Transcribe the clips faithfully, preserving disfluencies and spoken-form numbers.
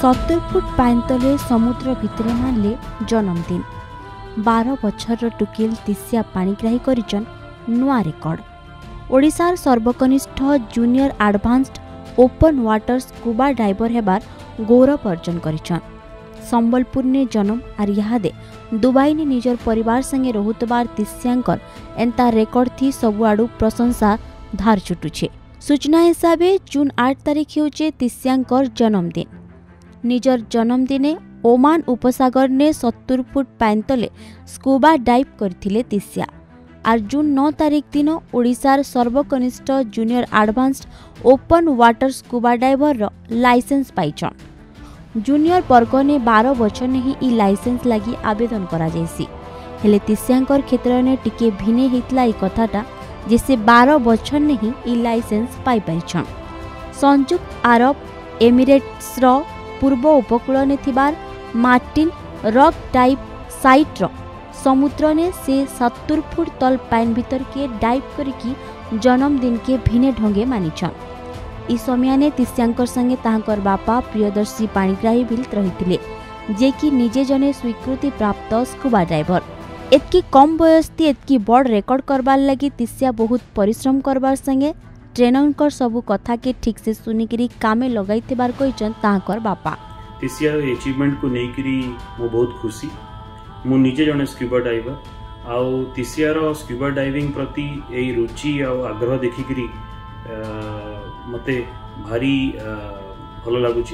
सत्तर फुट पायंतले समुद्र कित्रिमा ले जन्मदिन बारह बछर टुकिल तिस्या पाणीग्राही करिछन नुआ रेकर्ड। ओडिशार सर्वकनिष्ठ junior advanced open water scuba diver हेबार गौरव अर्जन करिछन। संबलपुर ने जन्म आरिहादे दुबई ने निजर परिवार संगे रहुतबार तिस्यांकर एंता रेकर्ड थी सबुआडू प्रशंसा धार छुटुछे। सूचना हिसाबे जून आठ तारीख हेउचे तिस्यांकर जन्मदिन। निजर जन्मदिने ओमान उपसागर ने सत्तर फुट पाइन तले स्कूबा डाइव करथिले तिस्या। आर जून नौ तारीख दिन ओडिशार सर्वकनिष्ठ junior advanced open water scuba diver रो लाइसेंस पाइछन। जूनियर वर्ग ने बारह बछर ने ही लाइसेंस लागी आवेदन करा जायसी। हेले तिस्यांकर क्षेत्र ने टिके भिने हेतला ई कथाटा जे से बारह बछर ने ही लाइसेंस पाइ पाइछन। संयुक्त अरब एमिरेट्स रो पूर्व उपकूल ने थिबार मार्टिन रॉक डाइव साइट रो समुद्र ने से सत्तर फुट तल पाइन भीतर के डाइव करके जन्मदिन के भिने ढंगे मानिछन। इस समय ने तिस्यांकर संगे तांकर बापा प्रियदर्शी पाणीग्राही भिलत रहिथिले जे कि निजे जने स्वीकृति प्राप्त स्कूबा डाइवर। एतकी कम बयस ती एतकी बड़ रेकर्ड करबार लागि तिस्या बहुत परिश्रम करबार संगे ट्रेनर सबू कथा के ठीक से सुनिकी कामे लगाई तांकर बापा। तिस्या एचिवमेंट को लेकिन मो बहुत खुशी। मु निजे जने स्क्यूबा डाइवर आउ तिस्यार स्क्यूबा डाइविंग प्रति यही रुचि आग्रह देखिकी मत भारी भल लगुच।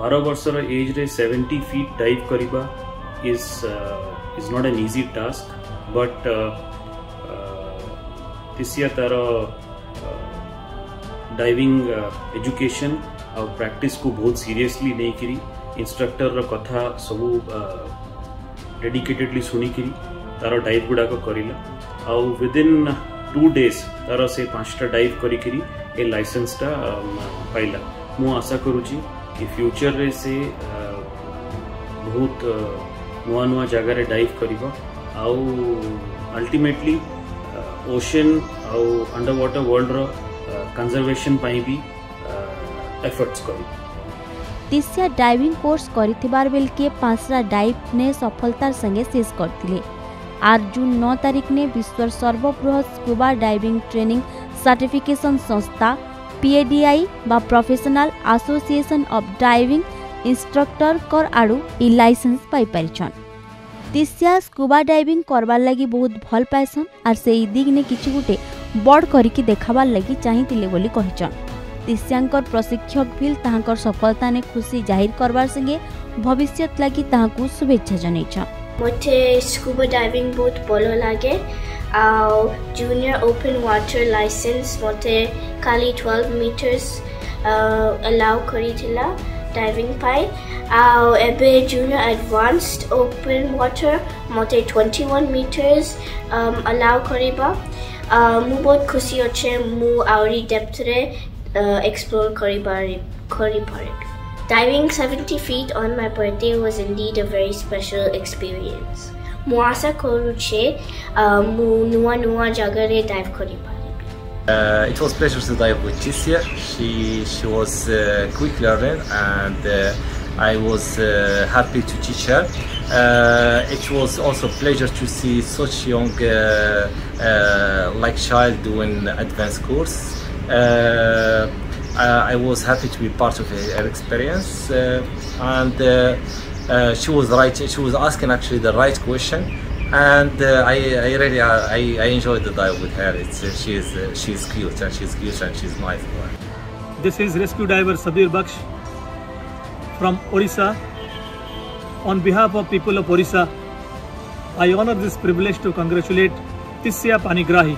बारह वर्षर एज रे सेवेन्टी फीट डाइव करवा is is not an easy task, but Tisya तार डाइविंग एजुकेशन और प्रैक्टिस को बहुत सीरियसली नहीं करी। इंस्ट्रक्टर कथा सबू डेडिकेटेडली सुनिकी तार डाइव गुड़ाक करा आउ विदिन टू डेज तार से पांचटा डाइव करी ए लाइसेंसटा पाइला। मु आशा करुची कि फ्यूचर रे से बहुत नुआ नुआ जगार डाइव कर अल्टीमेटली ओशन आउ अंडर वाटर वर्ल्ड रो कंजर्वेशन पाई भी एफर्ट्स करी। तिस्या डाइविंग कोर्स करिथिबार बेल के पांचरा डाइव ने सफलता संगे शेष करथिले। आर जून नौ तारीख ने विश्व सर्वबृहत स्कूबा डाइविंग ट्रेनिंग सर्टिफिकेशन संस्था पी ए डी आई बा professional association of diving instructor कर आडू ई लाइसेंस पाई परिछन। तिस्या स्कूबा डाइविंग करबार लागि बहुत भल पाइसन आर से दिग ने किछु गुटे बड़ करिकी देखाबार लगी चाहिथिले बोली कहिछन। तिस्यांकर प्रशिक्षक भी ताहांकर सफलता ने खुशी जाहिर करवार संगे भविष्यत लगी ताहांकु शुभेच्छा जनैछन। मोते स्कूबा डाइविंग बहुत भलो लागे आउ जूनियर ओपन वाटर लाइसेंस मोते खाली बारह मीटर्स अलाउ करिथिला डाइविंग पाई आउ एबे जूनियर एडवांस्ड ओपन वाटर मोते इक्कीस मीटर्स अलाउ करिबा। मु बहुत खुशी अच्छे मु आवरी डेप्थ रे एक्सप्लोर करी पारे कोरी पारिब। Diving seventy feet on my birthday was indeed a very special experience. मु आशा करूछे मु नुआ नुआ जगह रे डाइव करी पारे। It was pleasure to dive with Tisya. she she was a quick learner and uh, I was uh, happy to teach her. Uh, it was also a pleasure to see such young uh, uh, like child doing advanced course. Uh, I was happy to be part of her experience uh, and uh, uh, she was right. She was asking actually the right question and uh, I, I really uh, I, I enjoyed the dive with her. It's, uh, she is uh, she's cute and she's cute and she's nice. This is rescue diver Sabir Baksh from Odisha. On behalf of people of Odisha, I honor this privilege to congratulate Tisya Panigrahi,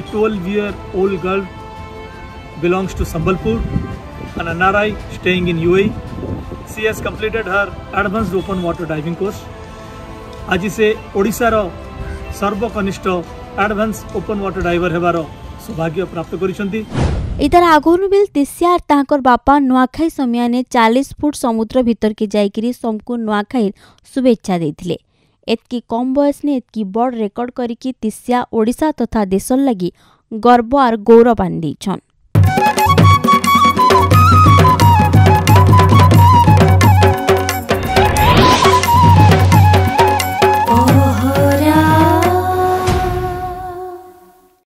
a twelve year old girl belongs to Sambalpur, an N R I staying in U A E. She has completed her advanced open water diving course. Aji se Odisha ro sarbokanishta advanced open water diver hebaro subhagya प्राप्त करिसंती। इधर आगुनु bell Tisya are तांकर बापा नुआखाई समय ने चालीस foot समुद्र भीतर के जायकरी समको नुआखाई शुभेच्छा देथिले। एतकी कम बयस ने एतकी बड़ रेकर्ड करिकी तिस्या ओडिशा तथा देश लगी गर्व आर गौरव आनि दैछन।